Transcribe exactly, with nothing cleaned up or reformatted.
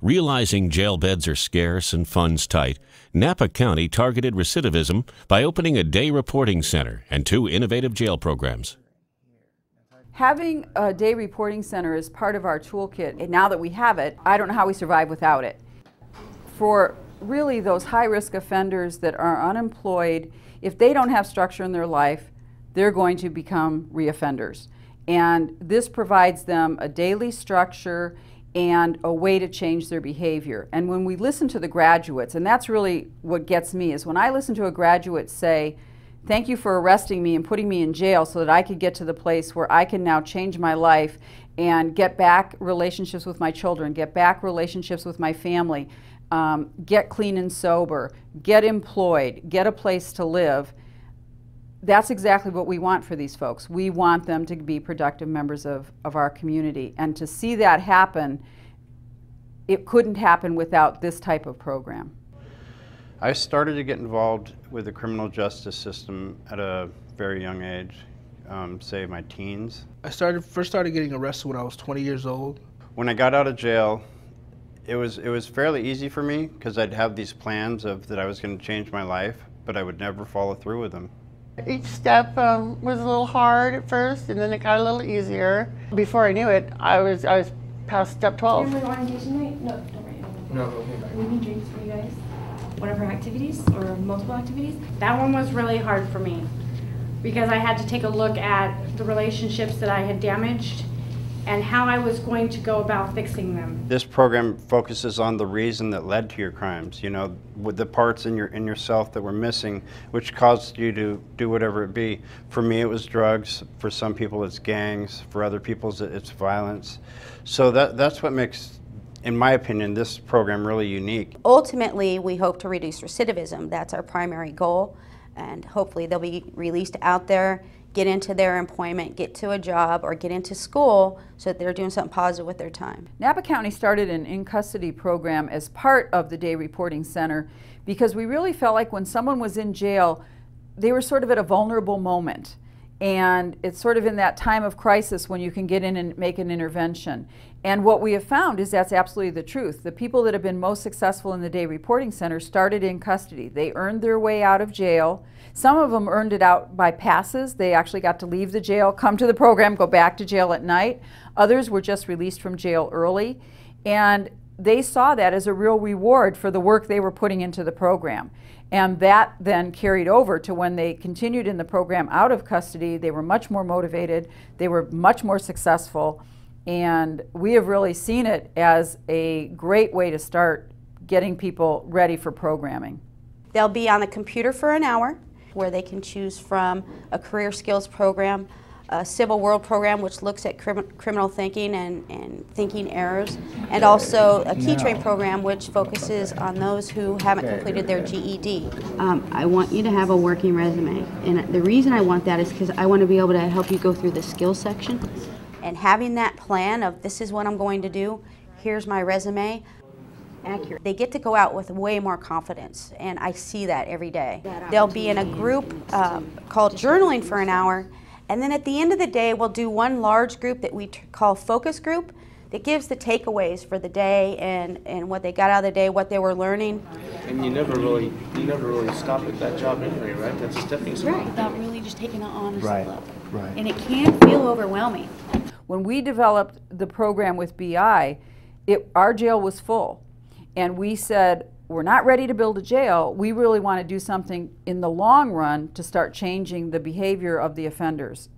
Realizing jail beds are scarce and funds tight, Napa County targeted recidivism by opening a day reporting center and two innovative jail programs. Having a day reporting center is part of our toolkit, and now that we have it, I don't know how we survive without it. For really those high-risk offenders that are unemployed, if they don't have structure in their life, they're going to become reoffenders. And this provides them a daily structure and a way to change their behavior. And when we listen to the graduates, and that's really what gets me, is when I listen to a graduate say, "Thank you for arresting me and putting me in jail so that I could get to the place where I can now change my life and get back relationships with my children, get back relationships with my family, um, get clean and sober, get employed, get a place to live." That's exactly what we want for these folks. We want them to be productive members of, of our community. And to see that happen, it couldn't happen without this type of program. I started to get involved with the criminal justice system at a very young age, um, say my teens. I started first started getting arrested when I was twenty years old. When I got out of jail, it was, it was fairly easy for me because I'd have these plans of that I was going to change my life, but I would never follow through with them. Each step um, was a little hard at first, and then it got a little easier. Before I knew it, I was I was past step twelve. Do you want to do tonight? No, don't worry. No, okay. We need drinks for you guys. One of our activities, or multiple activities. That one was really hard for me because I had to take a look at the relationships that I had damaged and how I was going to go about fixing them. This program focuses on the reason that led to your crimes, you know, with the parts in your in yourself that were missing, which caused you to do whatever it be. For me, it was drugs. For some people, it's gangs. For other people, it's violence. So that that's what makes, in my opinion, this program really unique. Ultimately, we hope to reduce recidivism. That's our primary goal, and hopefully they'll be released out there, get into their employment, get to a job, or get into school so that they're doing something positive with their time. Napa County started an in-custody program as part of the Day Reporting Center because we really felt like when someone was in jail, they were sort of at a vulnerable moment. And it's sort of in that time of crisis when you can get in and make an intervention. And what we have found is that's absolutely the truth. The people that have been most successful in the Day Reporting Center started in custody. They earned their way out of jail. Some of them earned it out by passes. They actually got to leave the jail, come to the program, go back to jail at night. Others were just released from jail early. And they saw that as a real reward for the work they were putting into the program. And that then carried over to when they continued in the program out of custody. They were much more motivated. They were much more successful. And we have really seen it as a great way to start getting people ready for programming. They'll be on the computer for an hour where they can choose from a career skills program, a civil world program which looks at crim criminal thinking and, and thinking errors, and also a key train program which focuses on those who haven't completed their G E D. Um, I want you to have a working resume, and the reason I want that is because I want to be able to help you go through the skills section. And having that plan of this is what I'm going to do, here's my resume, accurate. They get to go out with way more confidence, and I see that every day. They'll be in a group uh, called journaling for an hour. And then at the end of the day, we'll do one large group that we call focus group that gives the takeaways for the day and, and what they got out of the day, what they were learning. And you never really you never really stop at that job anyway, right? That's a stepping stone. Right, without really just taking it on as a level. Right. And it can feel overwhelming. When we developed the program with B I, it, our jail was full. And we said, we're not ready to build a jail. We really want to do something in the long run to start changing the behavior of the offenders.